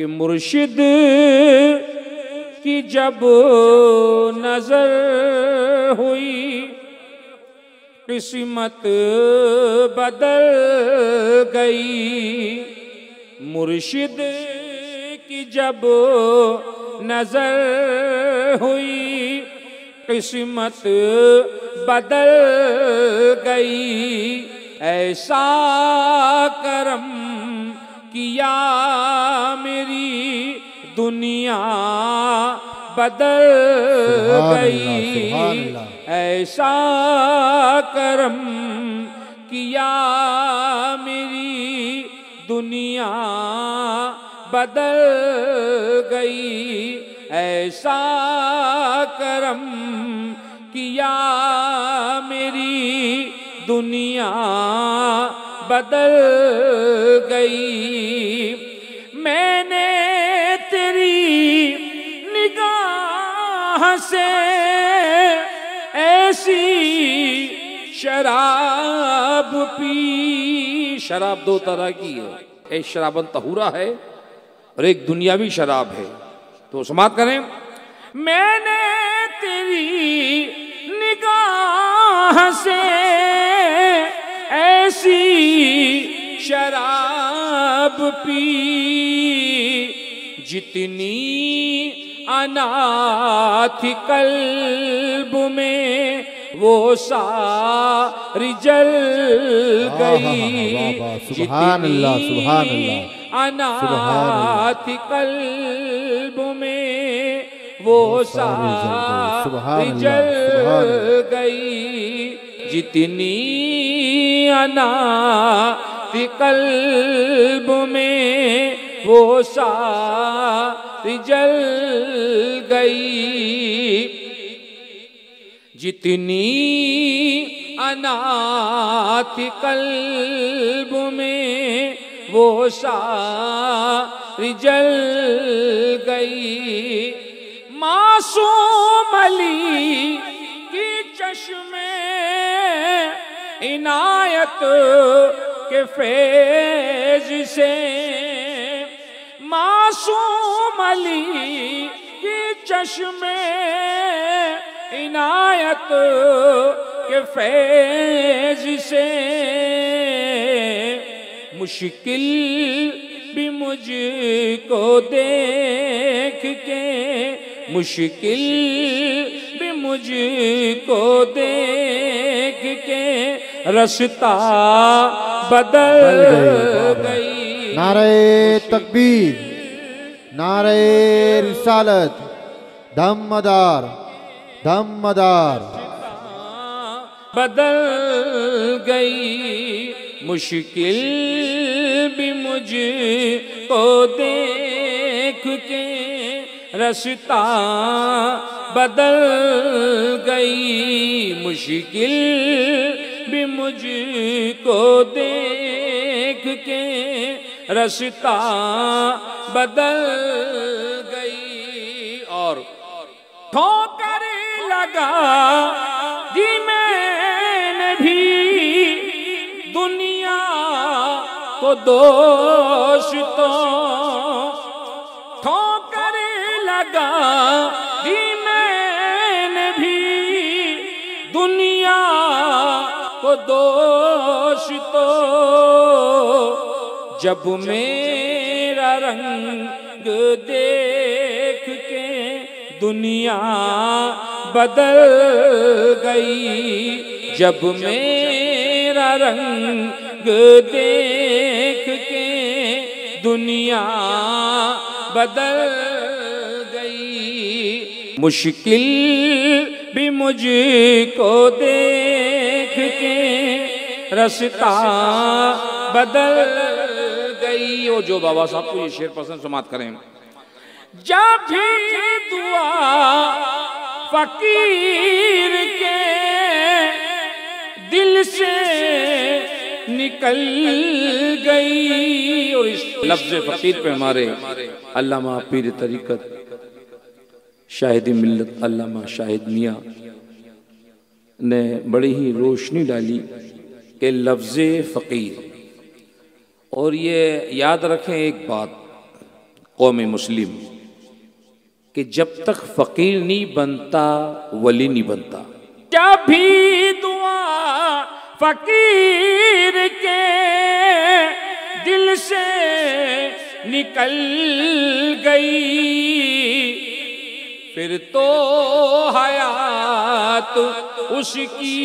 कि मुर्शिद की जब नजर हुई किस्मत बदल गई। मुर्शिद की जब नजर हुई किस्मत बदल गई। ऐसा करम किया मेरी दुनिया बदल गई। ऐसा करम किया मेरी दुनिया बदल गई। ऐसा करम किया मेरी दुनिया बदल गई। मैंने तेरी निगाह से ऐसी शराब पी। शराब दो तरह की है, एक शराबन तहूरा है और एक दुनियावी शराब है। तो समाप्त करें। मैंने तेरी निगाह से ऐसी शराब पी जितनी अनाथ कल्ब में वो सारी जल गई। जितनी अनाथ कल्ब में वो सारी जल गई। जितनी अनाथ कल्ब में वो सारी जल गई। जितनी अनाथ कल्ब में वो सारी जल गई। मासूम अली की चश्मे इनायत के फैज से। मासूम अली के चश्मे इनायत के फैज से मुश्किल भी मुझको देख के। मुश्किल भी मुझको देख के रास्ता बदल गई। नारे तकबीर, नारे रिसालत, दमदार दमदार बदल गई। मुश्किल भी मुझको देख के रास्ता बदल गई। मुश्किल भी मुझको देख के रास्ता बदल गई। और ठोकर लगा दी मैंने भी दुनिया को दोस्तों। ठोकर लगा दी मैंने भी दुनिया को दोस्तों। जब मेरा रंग देख के दुनिया बदल गई। जब मेरा रंग देख के दुनिया बदल गई। मुश्किल भी मुझको देख के रास्ता बदल गई। ओ जो बाबा साहब को ये शेर पसंद, समाप्त करें। जब भी दुआ फकीर के दिल से निकल गई। और इस लफ्ज फकीर पे हमारे अल्लामा पीर तरीकत शाहिद मिल्लत अल्लामा शाहिद मियाँ ने बड़ी ही रोशनी डाली के लफ्ज़ फ़कीर। और ये याद रखें एक बात, कौम मुस्लिम कि जब तक फकीर नहीं बनता वली नहीं बनता। क्या भी दुआ फकीर के दिल से निकल गई फिर तो हयात उसकी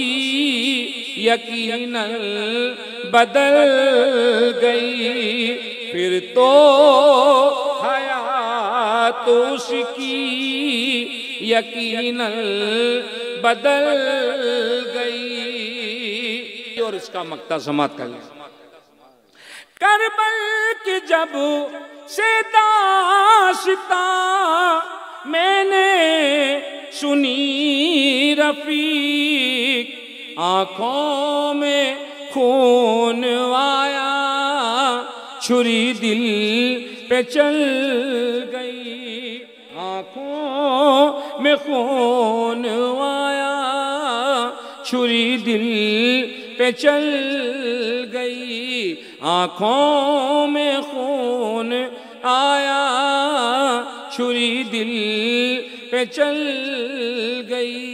यकीनन बदल गई फिर तो हयात उसकी यकीनन बदल गई। और इसका मक्ता समाप्त कर लिया। करबल की जब से दास्ता मैंने सुनी रफीक आँखों में खून आया छुरी दिल पे चल गई आँखों में खून आया छुरी दिल पे चल गई आँखों में खून आया छुरी दिल पे चल गई।